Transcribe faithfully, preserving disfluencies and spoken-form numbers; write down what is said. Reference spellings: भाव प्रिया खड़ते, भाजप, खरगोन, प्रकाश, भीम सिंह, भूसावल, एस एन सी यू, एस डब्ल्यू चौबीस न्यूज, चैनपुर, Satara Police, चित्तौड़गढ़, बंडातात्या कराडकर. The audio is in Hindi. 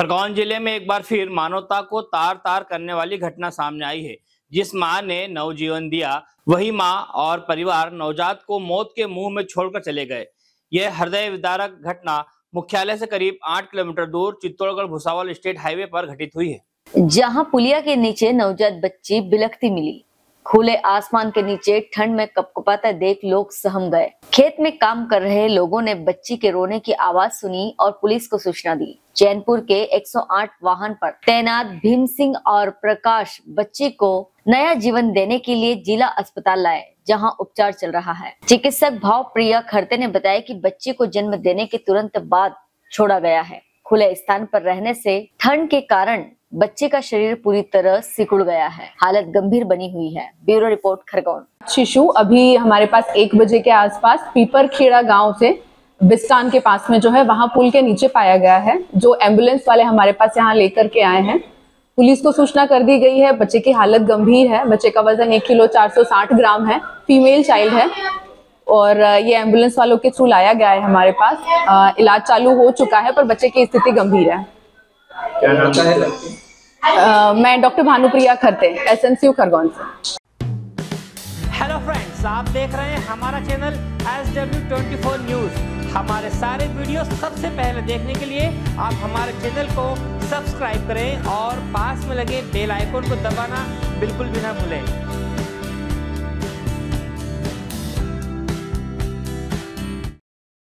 खरगोन जिले में एक बार फिर मानवता को तार तार करने वाली घटना सामने आई है। जिस मां ने नवजीवन दिया वही मां और परिवार नवजात को मौत के मुंह में छोड़कर चले गए। यह हृदय विदारक घटना मुख्यालय से करीब आठ किलोमीटर दूर चित्तौड़गढ़ भूसावल स्टेट हाईवे पर घटित हुई है, जहां पुलिया के नीचे नवजात बच्ची बिलखती मिली। खुले आसमान के नीचे ठंड में कपकपाता देख लोग सहम गए। खेत में काम कर रहे लोगों ने बच्ची के रोने की आवाज सुनी और पुलिस को सूचना दी। चैनपुर के एक सौ आठ वाहन पर तैनात भीम सिंह और प्रकाश बच्ची को नया जीवन देने के लिए जिला अस्पताल लाए, जहां उपचार चल रहा है। चिकित्सक भाव प्रिया खड़ते ने बताया कि बच्ची को जन्म देने के तुरंत बाद छोड़ा गया है। खुले स्थान पर रहने से ठंड के कारण बच्चे का शरीर पूरी तरह सिकुड़ गया है, हालत गंभीर बनी हुई है। Bureau report खरगोन। शिशु अभी हमारे पास एक बजे के आसपास पीपरखेड़ा गांव से बिस्तान के पास में जो है वहां पुल के नीचे पाया गया है। जो एम्बुलेंस वाले हमारे पास यहां लेकर के आए हैं, पुलिस को सूचना कर दी गई है। बच्चे की हालत गंभीर है। बच्चे का वजन एक किलो चार सौ साठ ग्राम है। फीमेल चाइल्ड है और ये एम्बुलेंस वालों के थ्रू लाया गया है हमारे पास। आ, इलाज चालू हो चुका है पर बच्चे की स्थिति गंभीर है। क्या नाम है? Uh, मैं doctor भाव प्रिया खड़ते, एस एन सी यू खरगोन से। हेलो फ्रेंड्स, आप देख रहे हैं हमारा चैनल एस डब्ल्यू चौबीस न्यूज। हमारे सारे वीडियो सबसे पहले देखने के लिए आप हमारे चैनल को सब्सक्राइब करें और पास में लगे बेल आइकन को दबाना बिल्कुल भी ना भूलें।